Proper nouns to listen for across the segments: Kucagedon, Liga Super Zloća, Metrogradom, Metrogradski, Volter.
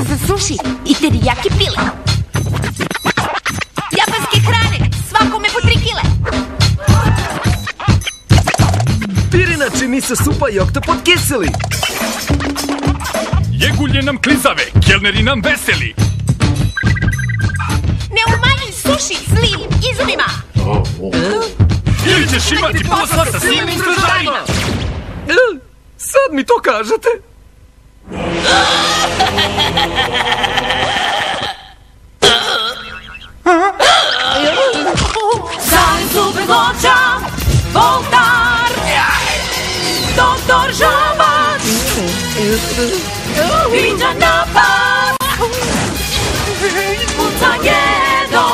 salata za suši i teriyaki pile. Japanske hrane, svakome po 3 kile. Pirina, čini se supa i oktopod kiseli. Jegulje nam klizave, kelneri nam veseli. Ne umanji suši zlim izumima. Ili ćeš imati posla sa silnim stražajima. Sad mi to kažete? Zali Super Zloća, Volter, Doktor Žabac, Ninja Napad, Pucagedo.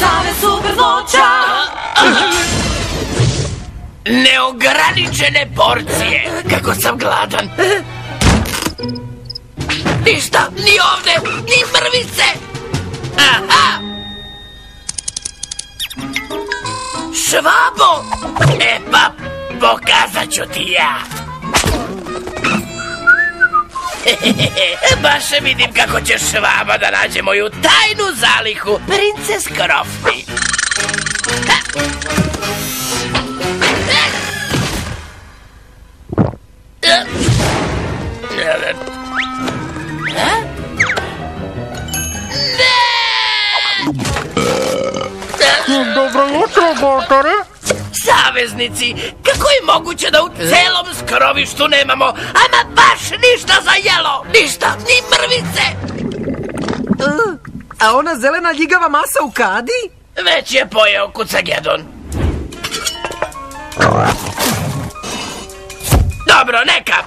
Zali Super Zloća. Neograničene porcije, kako sam gladan. Ništa, ni ovde, ni mrvice. Aha! Švabo! E pa, pokazat ću ti ja. Baš vidim kako će švaba da nađe moju tajnu zalihu princes krofni. Dobro jutro, Voltere. Saveznici, kako je moguće da u celom skrovištu nemamo ama baš ništa za jelo? Ništa, ni mrvice. A ona zelena ljigava masa u kadi? Već je pojeo Kucagedon. Dobro, neka.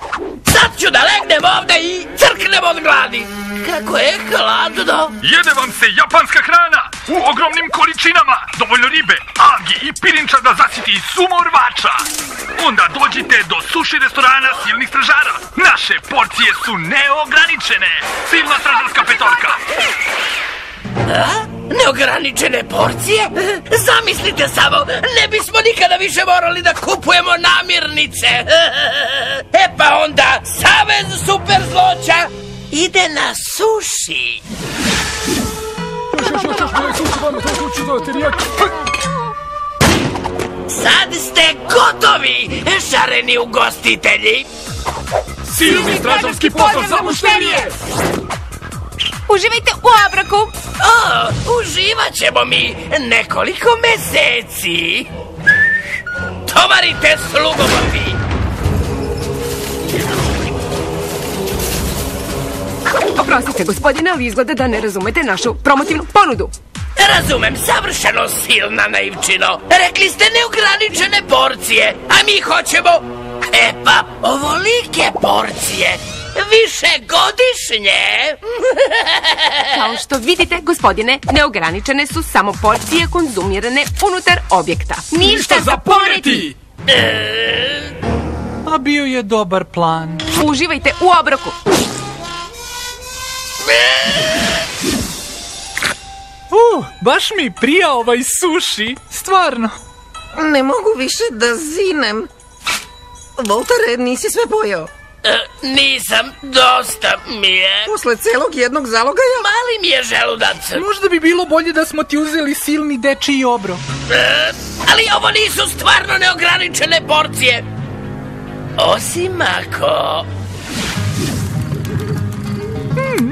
Sad ću da legnem ovde i crknem od gladi. Kako je hladno. Jede vam se japanska hrana u ogromnim količinama. Dovoljno ribe, algi i pirinča da zasiti i sumorvača. Onda dođite do suši restorana Silnih stražara. Naše porcije su neograničene. Silna stražarska petorka. Neograničene porcije? Zamislite samo, ne bismo nikada više morali da kupujemo namirnice. E pa onda, Savez Super Zloća ide na suši. Sad ste gotovi, šareni ugostitelji. Silni stražarski pozdrav za mušterije! Uživajte u obraku! Uživat ćemo mi nekoliko meseci! Tovarite slugovi! Oprostite, gospodine, ali izgleda da ne razumete našu promotivnu ponudu. Razumem, savršeno silna naivčino. Rekli ste neograničene porcije, a mi hoćemo... E pa, ovolike porcije... Višegodišnje! Kao što vidite, gospodine, neograničene su samo porcije konzumirane unutar objekta. Ništa za poreti! A bio je dobar plan. Uživajte u obroku! Baš mi prija ovaj suši, stvarno. Ne mogu više da zinem. Voltere, nisi sve pojeo? Nisam, dosta mi je. Posle celog jednog zalogaja? Mali mi je želudac. Možda bi bilo bolje da smo ti uzeli silni dečiji obrok. Ali ovo nisu stvarno neograničene porcije. Osim ako...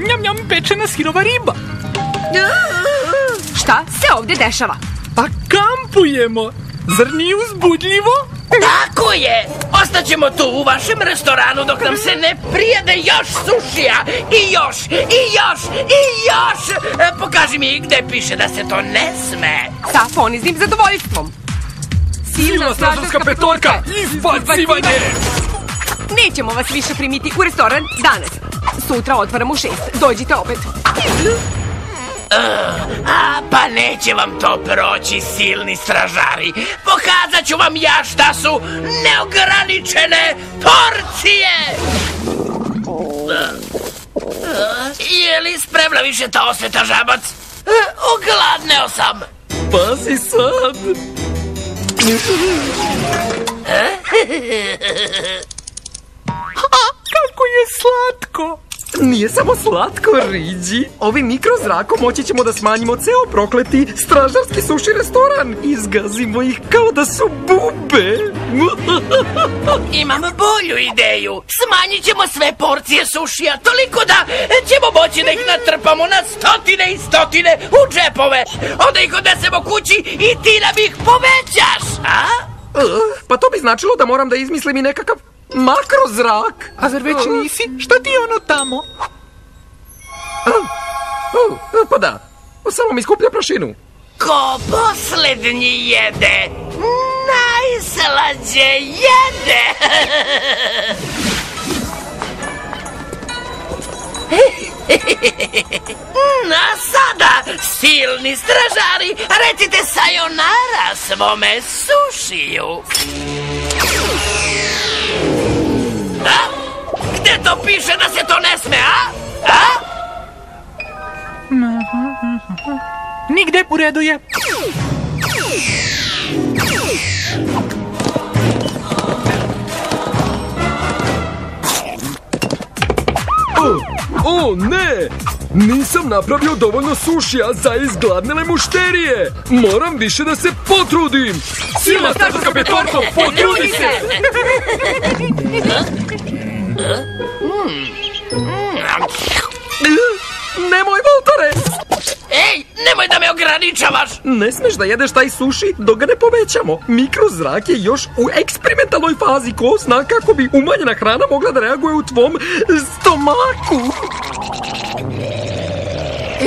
Njam, njam, pečena sirova riba. Šta se ovde dešava? Pa kampujemo. Zar nije uzbudljivo? Tako je! Ostaćemo tu u vašem restoranu dok nam se ne prijede još sušija! I još! I još! I još! Pokaži mi gde piše da se to ne sme! Sa poniznim zadovoljstvom! Silna stražarska petorka! Izbacivanje! Nećemo vas više primiti u restoran danas! Sutra otvaramo u 6, dođite opet! Pa neće vam to proći, silni stražari. Pokazat ću vam ja šta su neograničene porcije. Je li spremna više ta osveta, Žabac? Ogladneo sam. Pazi sad. Kako slatko. Nije samo slatko, Riđi. Ovim mikrozrakom moći ćemo da smanjimo ceo prokleti stražarski suši restoran. Izgazimo ih kao da su bube. Imam bolju ideju. Smanjit ćemo sve porcije sušija toliko da ćemo moći da ih natrpamo na stotine i stotine u džepove. Onda ih odnesemo kući i ti nam ih povećaš, a? Pa to bi značilo da moram da izmislim i nekakav makrozrak. A zar već nisi? Šta ti je ono tamo? Pa da, samo mi skuplja prašinu. Ko poslednji jede, najslađe jede. A sada, silni stražari, recite sayonara svome sušiju. Gde to piše da se to ne sme, a? Nigde, u redu je. O, ne! Nisam napravio dovoljno sušija za izgladnele mušterije! Moram više da se potrudim! Sila starska petorko, potrudi se! Nemoj, Voltere! Ej, nemoj da me ograničavaš! Ne smeš da jedeš taj suši dok ga ne povećamo. Mikrozrak je još u eksperimentalnoj fazi. Ko zna kako bi umanjena hrana mogla da reaguje u tvom stomaku?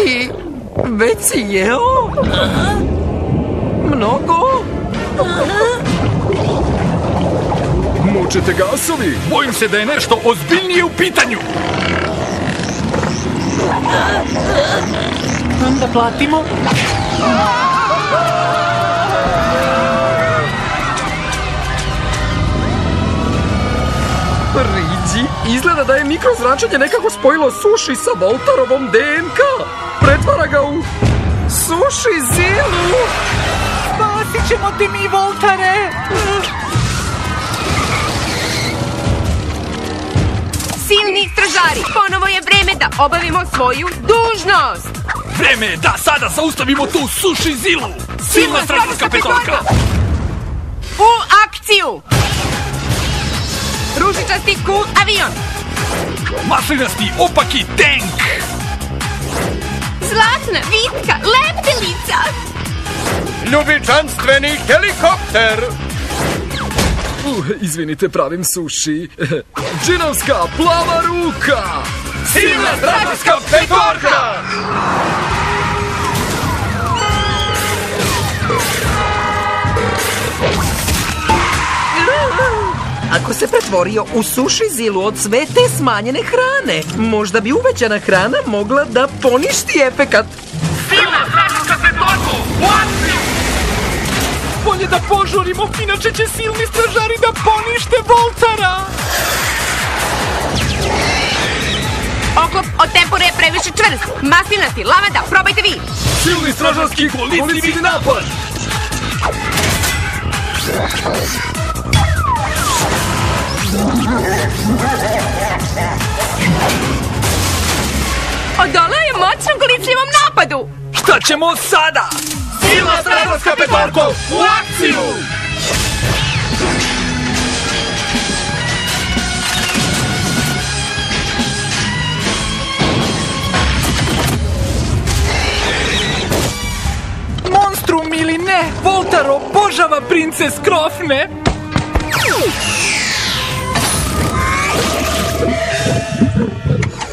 I već si jeo? Mnogo? Mučete gasovi! Bojim se da je nešto ozbiljnije u pitanju! Da platimo? Riđi, izgleda da je mikrozračenje nekako spojilo suši sa Volterovom DNK. Pretvara ga u suši zilu. Spasit ćemo ti mi, Voltere! Silni stražari, ponovo je vreme da obavimo svoju dužnost. Vreme je da sada zaustavimo tu suši zilu. Silna stražarska petorka. U akciju. Ružičasti cool avion. Maslinasti opaki tank. Zlatna vitka leptelica. Ljubičanstveni helikopter. Izvinite, pravim suši. Džinovska plava ruka. Silna stražarska petorka. Ako se pretvorio u suši zilu od sve te smanjene hrane, možda bi uvećana hrana mogla da poništi efekat. Silna stražarska petorka. Bolje da požurimo, inače će silni stražari da ponište Voltera. Oklop od tempore je previše čvrst. Maslinasti, lavada, probajte vi. Silni stražarski kolicni napad. Odolao je moćnom kolicljivom napadu. Šta ćemo sada? Silna stražarska petorko, u akciju! Monstrum ili ne, Volter obožava princes Krofne!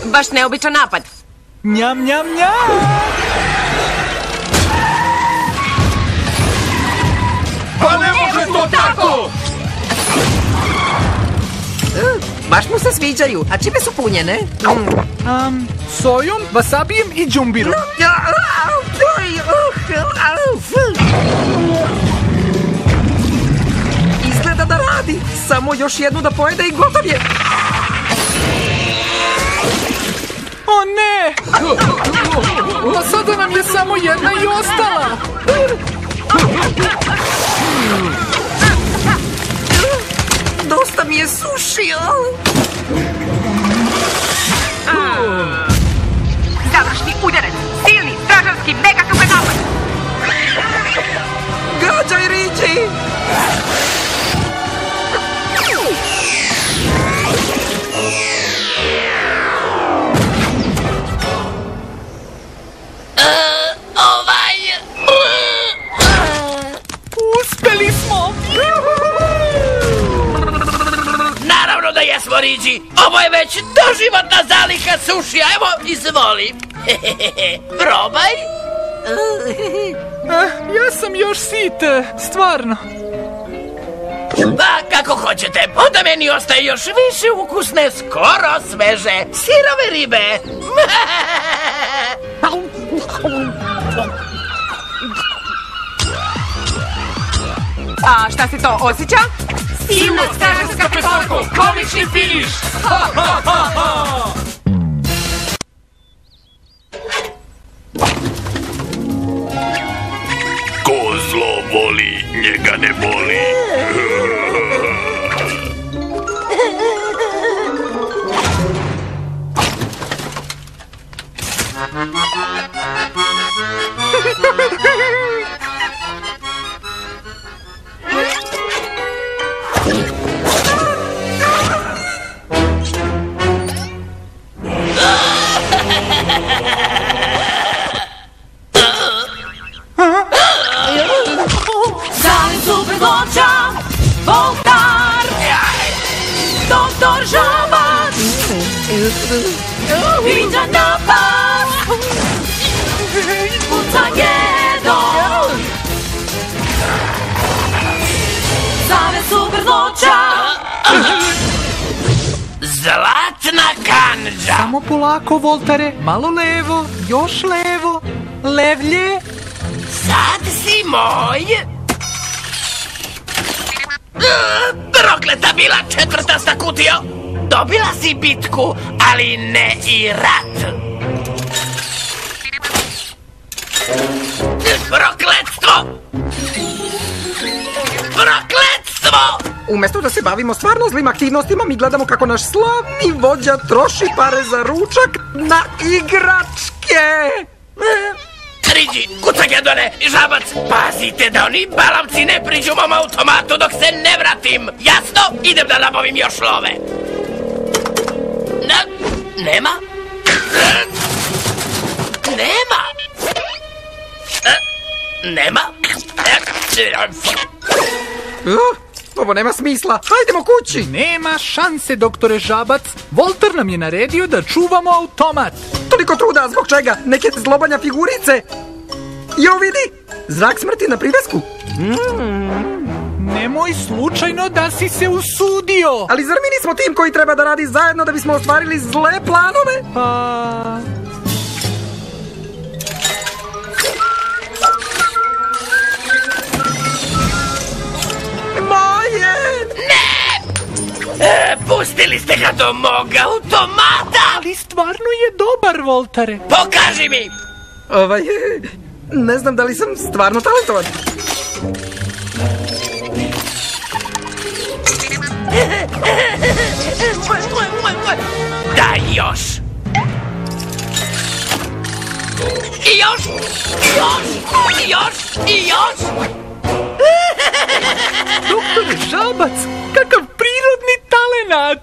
Baš neobičan napad. Njam, njam, njam! Pa ne može to tako! Baš mu se sviđaju, a čime su punjene? Sojom, wasabijem i džumbirom. Izgleda da radi. Samo još jednu da pojede i gotov je. O ne! Pa sada nam je samo jedna i ostala. Dosta mi je sušio. Uważaj, Richie! Uspeli smo! Naravno da jesmo, Richie! Ovo je već doživotna zaliha suši, a evo, izvoli! Probaj! Ja sam još site, stvarno. Pa, kako hoćete, onda meni ostaje još više ukusne, skoro sveže, sirove ribe. A šta se to osjeća? Silna stražarska petorko, komični finiš! Ko zlo voli, njega ne boli. Volter! Doktor Żaba! Idzie na pas! Bucagedo! Zale Super Zloća! Zlatna kanđa! Samo polako, Voltere, malo levo, još levo, levlje! Sad si moj! Prokleta bila četvrtasta kutio! Dobila si bitku, ali ne i rat! Prokletstvo! Prokletstvo! Umesto da se bavimo stvarno zlim aktivnostima, mi gledamo kako naš slavni vođa troši pare za ručak na igračke! Riđi, kucagedone i žabac, pazite da oni balavci ne priđu mom automatu dok se ne vratim. Jasno, idem da nabavim još love. Nema? Nema? Nema? Ovo nema smisla, hajdemo kući. Nema šanse, doktore Žabac. Volter nam je naredio da čuvamo automat. Toliko truda, zbog čega? Neke zlobanja figurice. Jo, vidi, znak smrti na privesku. Nemoj slučajno da si se usudio. Ali zar mi nismo tim koji treba da radi zajedno da bismo ostvarili zle planove? Pa... Pustili ste ga do moga automata! Ali stvarno je dobar, Voltere. Pokaži mi! Ne znam da li sam stvarno talentovan. Daj još! I još! I još! I još! I još! Doktore Žabac, kakav prirodni talenat!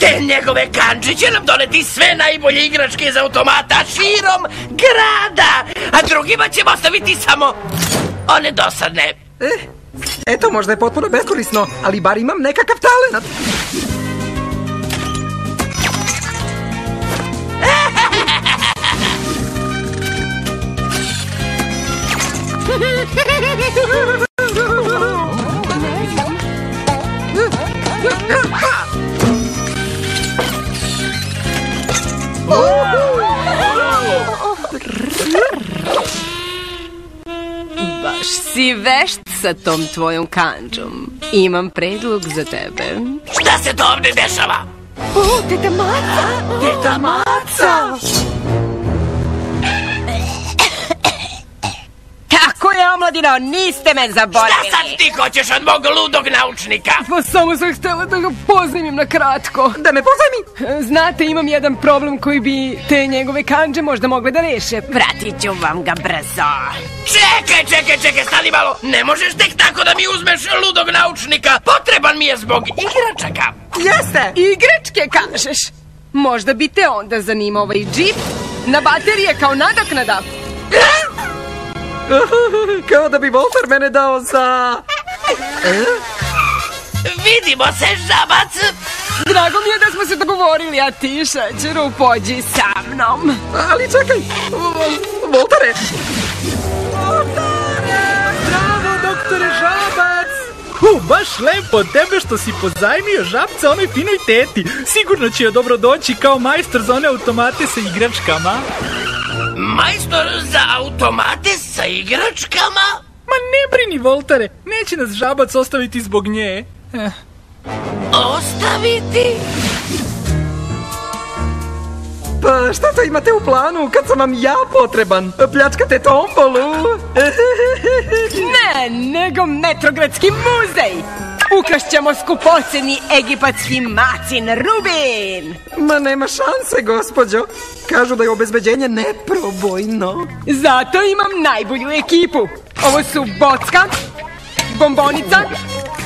Te njegove kanđe će nam doneti sve najbolje igračke iz automata širom grada, a drugima ćemo ostaviti samo one dosadne. Eto, možda je potpuno beskorisno, ali bar imam nekakav talenat. Baš si vešt sa tom tvojom kanđom. Imam predlog za tebe. Šta se to ovdje dešava? O, Teta Maca! Teta Maca! Tako je, omladino, niste me zaboravili. Šta sad ti hoćeš od mog ludog naučnika? Pa samo sam htjela da ga pozajmim na kratko. Da me pozajmi? Znate, imam jedan problem koji bi te njegove kanđe možda mogle da reše. Pratit ću vam ga brzo. Čekaj, stani malo. Ne možeš tek tako da mi uzmeš ludog naučnika. Potreban mi je zbog igračaka. Jeste, igračke kažeš. Možda bi te onda zanimao ovaj džip na baterije kao nadoknada. Kao da bi Volter mene dao za... Vidimo se, žabac! Drago mi je da smo se dogovorili, a ti, šećeru, pođi sa mnom. Ali čekaj, Voltere! Bravo, doktore Žabac! Baš lepo od tebe što si pozajmio žabca onoj finoj teti. Sigurno će joj dobro doći kao majstor za one automate sa igračkama. Majstor za automate sa igračkama? Ma ne brini, Voltere, neće nas žabac ostaviti zbog nje. Ostaviti? Pa šta to imate u planu kad sam vam ja potreban? Pljačkate tombolu? Ne, nego Metrogradski muzej! Ukrašćemo skupoceni egipatski macin rubin! Ma nema šanse, gospođo. Kažu da je obezbeđenje neprobojno. Zato imam najbolju ekipu. Ovo su bocka, bombonica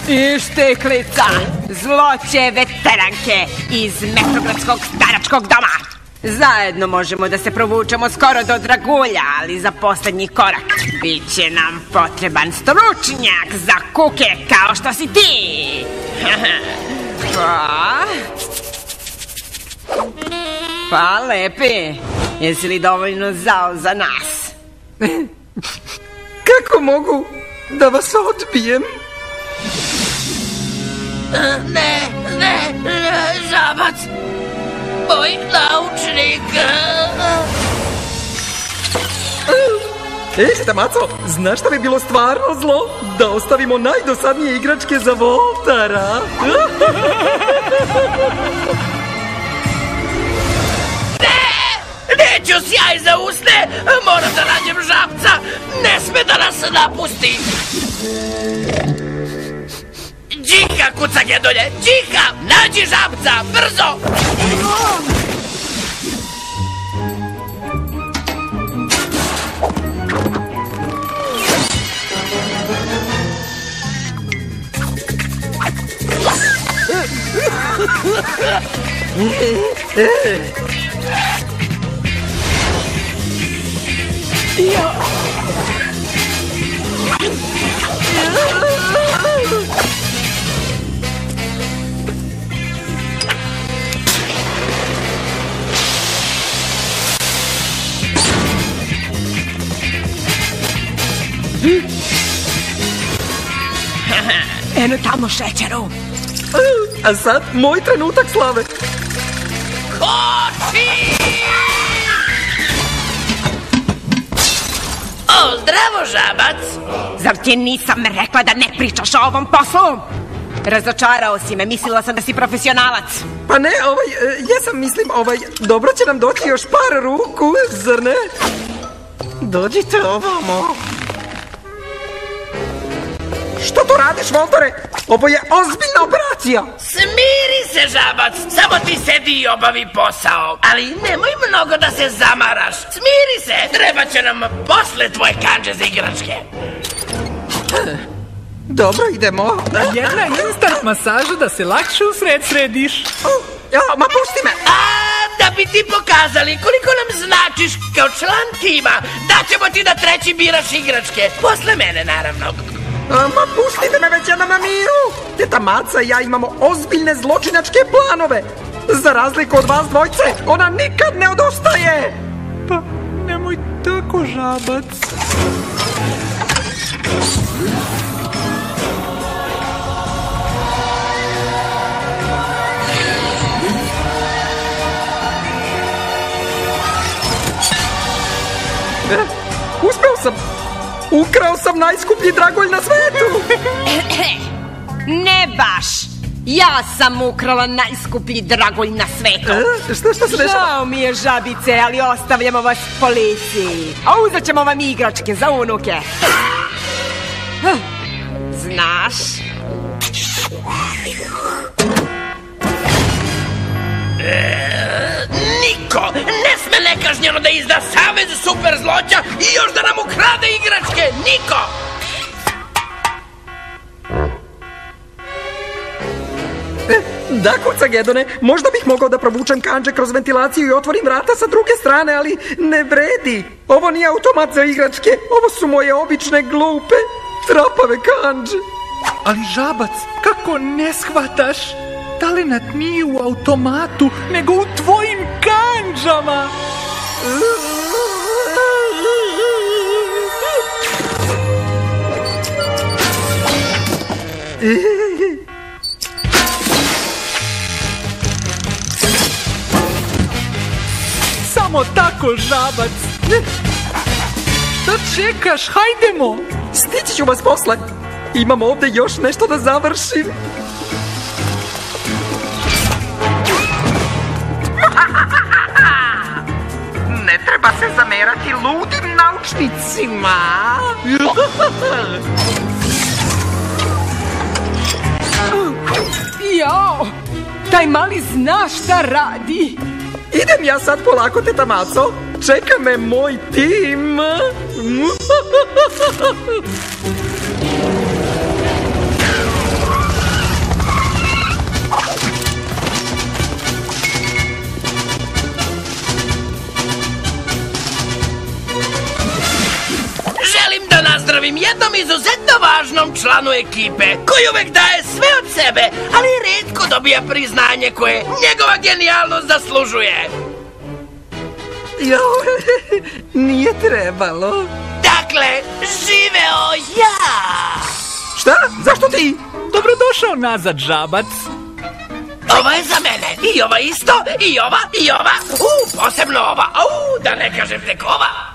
i šteklica. Zloće veteranke iz Metrogradskog staračkog doma. Zajedno možemo da se provučemo skoro do dragulja, ali za poslednji korak biće nam potreban stručnjak za kuke kao što si ti. Pa lepi, jesi li dovoljno zao za nas? Kako mogu da vas odbijem? Ne, žabac. Moj naučnik! Ej, šta maco, znaš šta bi bilo stvarno zlo? Da ostavimo najdosadnije igračke za Voltera! Ne! Neću sjaj za usne! Moram da nađem žabca! Ne sme da nas napusti! Čika, kuca djedolje, čika! Nađi žabca, brzo! Eno tamo, šećeru. A sad moj trenutak slave. Koči! O, zdravo, žabac. Zar ti nisam rekla da ne pričaš o ovom poslu? Razočarao si me, mislila sam da si profesionalac. Pa ne, jesam, mislim, dobro će nam doći još par ruku, zar ne? Dođite ovamo. Što to radiš, Voltere? Ovo je ozbiljna operacija. Smiri se, žabac. Samo ti sedi i obavi posao. Ali nemoj mnogo da se zamaraš. Smiri se. Treba će nam posle tvoje kanđe za igračke. Dobro, idemo. Jedna instant masaža da se lakše usred središ. Ma pusti me. Da bi ti pokazali koliko nam značiš kao član tima, daćemo ti da treći biraš igračke. Posle mene, naravno. Ma pustite me već jednom na miru! Teta Maca i ja imamo ozbiljne zločinačke planove! Za razliku od vas dvojce, ona nikad ne odostaje! Pa, nemoj tako, žabac. Uspeo sam! Ukrao sam najskuplji dragulj na svetu! Ne baš! Ja sam ukrala najskuplji dragulj na svetu. Što se dešava? Žao mi je, žabice, ali ostavljamo vas policiji. A uzet ćemo vam igračke za unuke. Znaš? Niko ne sme nekažnjeno da izda Savez Super Zloća i još da nam ukrade igračke. Niko! Da, Kucagedone, možda bih mogao da provučem kanđe kroz ventilaciju i otvorim vrata sa druge strane, ali ne vredi. Ovo nije automat za igračke, ovo su moje obične glupe, trapave kanđe. Ali, žabac, kako ne shvataš? Talenat nije u automatu, nego u tvojim kanđama. Samo tako, žabac. Šta čekaš? Hajdemo. Stići ću vas posle. Imam ovde još nešto da završim. Ne treba se zamerati ludim naučnicima. Jao, taj mali zna šta radi. Idem ja sad polako, teta Maco. Čeka me moj tim. Želim da nazdravim jednom izuzetno važnom članu ekipe, koji uvek daje sve od sebe, ali retko dobija priznanje koje njegova genijalnost zaslužuje. Joj, nije trebalo. Dakle, živeo ja! Šta? Zašto ti? Dobrodošao nazad, žabac. Ova je za mene, i ova isto, i ova, posebno ova, da ne kažem tek ova.